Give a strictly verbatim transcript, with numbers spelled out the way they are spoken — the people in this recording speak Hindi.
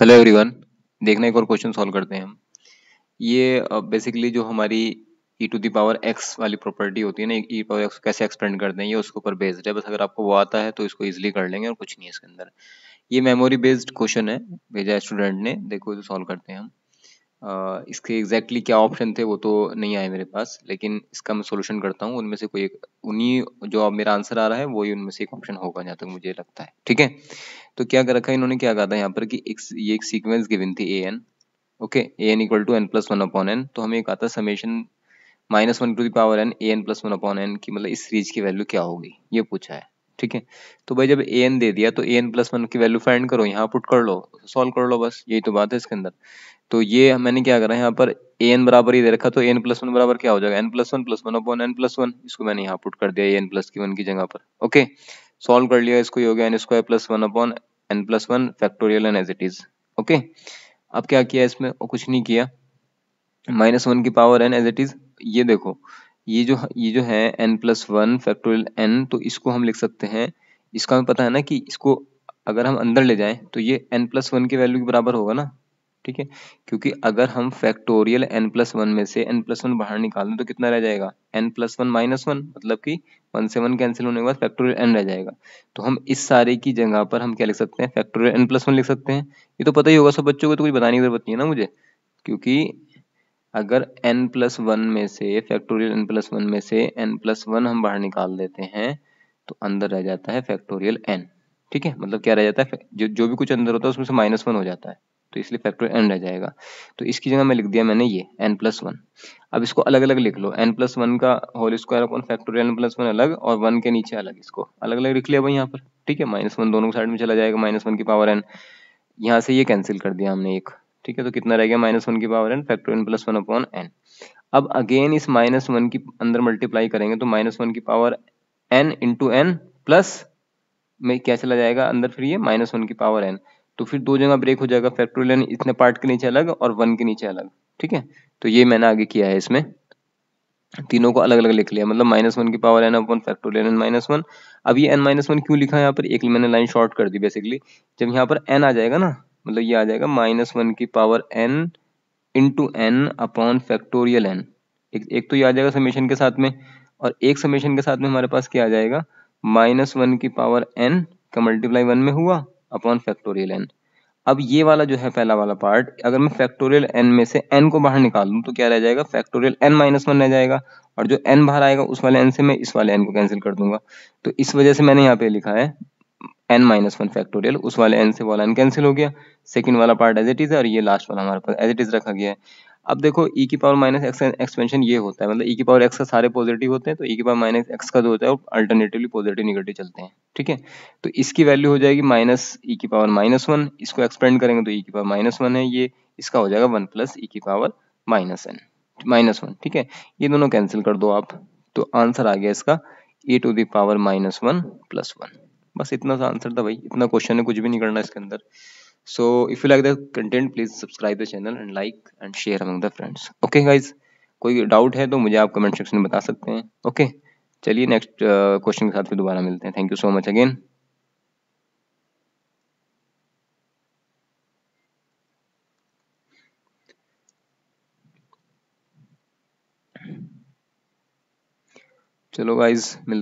हेलो एवरीवन, देखने एक और क्वेश्चन सॉल्व करते हैं हम। ये बेसिकली uh, जो हमारी e to the power x वाली प्रॉपर्टी होती है ना, e पावर एक्स कैसे एक्सपेंड करते हैं, ये उसके ऊपर बेस्ड है। बस अगर आपको वो आता है तो इसको इजीली कर लेंगे और कुछ नहीं है इसके अंदर। ये मेमोरी बेस्ड क्वेश्चन है, भेजा स्टूडेंट ने, देखो तो सॉल्व करते हैं हम। uh, इसके एग्जैक्टली क्या ऑप्शन थे वो तो नहीं आए मेरे पास, लेकिन इसका मैं सोल्यूशन करता हूँ। उनमें से कोई एक, उन्हीं जो अब मेरा आंसर आ रहा है वही उनमें से एक ऑप्शन होगा जहाँ तक मुझे लगता है। ठीक है, तो क्या कर रखा है इन्होंने, क्या कहा था यहाँ पर कि एक, ये एक सीक्वेंस गिवन थी a n, okay, a n equal to n plus one upon n. तो हमें एक आता summation minus one to the power n a n plus one upon n की, मतलब इस सीरीज की वैल्यू क्या होगी ये पूछा है। ठीक है, तो भाई जब ए एन दे दिया तो ए एन प्लस वन की वैल्यू फाइंड करो, यहाँ पुट कर लो, सॉल्व कर लो, बस यही तो बात है इसके अंदर। तो ये मैंने क्या करा है यहाँ पर, ए एन बराबर ही दे रखा, तो ए एन प्लस वन बराबर क्या हो जाएगा, n plus one plus one upon n plus one, इसको मैंने यहाँ पुट कर दिया ए एन प्लस की वन की जगह पर। ओके, सॉल्व कर लिया इसको, ये हो गया n square plus one upon n plus one factorial n as it is. Okay, अब क्या किया इसमें, कुछ नहीं किया, माइनस वन की power n as it is. ये देखो ये जो ये जो है n plus one factorial n, तो इसको हम लिख सकते हैं, इसका हमें पता है ना कि इसको अगर हम अंदर ले जाएं तो ये एन प्लस वन की वैल्यू के बराबर होगा ना। ठीक है, क्योंकि अगर हम फैक्टोरियल एन प्लस वन में से एन प्लस वन बाहर निकाल दें तो कितना रह जाएगा, n plus one minus one, मतलब कि वन से वन कैंसिल होने के बाद फैक्टोरियल एन रह जाएगा। तो हम इस सारे की जगह पर हम क्या लिख सकते हैं, फैक्टोरियल एन प्लस वन लिख सकते हैं। ये तो पता ही होगा सब बच्चों को, तो कुछ बताने की जरूरत नहीं है ना मुझे, क्योंकि अगर एन प्लस वन में से फैक्टोरियल एन प्लस वन में से एन प्लस वन हम बाहर निकाल देते हैं तो अंदर रह जाता है फैक्टोरियल एन। ठीक है, मतलब क्या रह जाता है, जो जो भी कुछ अंदर होता है उसमें से माइनस वन हो जाता है, तो इसलिए फैक्टोरियल एन रह जाएगा। तो इसकी जगह मैं लिख दिया मैंने ये एन प्लस वन। अब इसको अलग अलग लिख लो, एन प्लस वन का whole square upon factorial n plus one अलग, और वन के नीचे अलग, इसको अलग अलग लिख लिया भाई यहाँ पर। ठीक है, माइनस वन दोनों साइड में चला जाएगा, माइनस वन की पावर एन, यहाँ से ये कैंसिल कर दिया हमने एक। ठीक है, तो कितना रह गया, माइनस वन की power n factorial n plus one upon n. अब अगेन इस माइनस वन की अंदर मल्टीप्लाई करेंगे तो माइनस वन की power n into n plus में क्या चला जाएगा अंदर, फिर ये माइनस वन की पावर एन, तो फिर दो जगह ब्रेक हो जाएगा, फैक्टोरियल एन इतने पार्ट के नीचे अलग और वन के नीचे अलग। ठीक है, तो ये मैंने आगे किया है, इसमें तीनों को अलग अलग लिख लिया, मतलब माइनस वन की power n upon factorial n minus one. अब ये एन माइनस वन क्यों लिखा है यहाँ पर, एक मैंने लाइन शॉर्ट कर दी बेसिकली, जब यहाँ पर एन आ जाएगा ना, मतलब ये आ जाएगा माइनस वन की power n into n upon factorial n. एक तो ये आ जाएगा समेशन के साथ में, और एक समेशन के साथ में हमारे पास क्या आ जाएगा, माइनस वन की पावर एन का मल्टीप्लाई वन में हुआ अपॉन फैक्टोरियल एन। अब ये वाला जो है पहला वाला पार्ट, अगर मैं फैक्टोरियल एन में से एन को बाहर निकाल लूँ तो क्या रह जाएगा, फैक्टोरियल एन माइनस वन रह जाएगा, और जो एन बाहर आएगा उस वाले एन से मैं इस वाले एन को कैंसिल कर दूंगा। तो इस वजह से मैंने यहाँ पे लिखा है एन माइनस वन फैक्टोरियल, उस वाले एन से वाला एन कैंसिल हो गया, सेकंड वाला पार्ट एज इट इज, और ये लास्ट वाला हमारे पास एज इट इज रखा गया है। अब देखो ई की पावर माइनस एक्स एक्सपेंशन ये होता है, मतलब ई की पावर एक्स का सारे पॉजिटिव होते हैं, तो ई की पावर माइनस एक्स का जो होता है वो अल्टरनेटिवली पॉजिटिव निगेटिव चलते हैं। ठीक है, तो इसकी वैल्यू हो जाएगी माइनस ई की पावर माइनस वन, इसको एक्सपेंड करेंगे तो ई की पावर माइनस वन है ये, इसका हो जाएगा वन प्लस ई की power minus n minus one. ठीक है, ये दोनों कैंसिल कर दो आप, तो आंसर आ गया इसका e to the power minus one plus one. बस इतना सा आंसर था भाई, इतना क्वेश्चन है, कुछ भी नहीं करना इसके अंदर। So if you like the content, please subscribe the channel and like and share among the friends. Okay guys, कोई डाउट है तो मुझे आप कमेंट सेक्शन में बता सकते हैं। Okay, चलिए नेक्स्ट क्वेश्चन के साथ फिर दोबारा मिलते हैं। Thank you so much again. चलो गाइज मिलते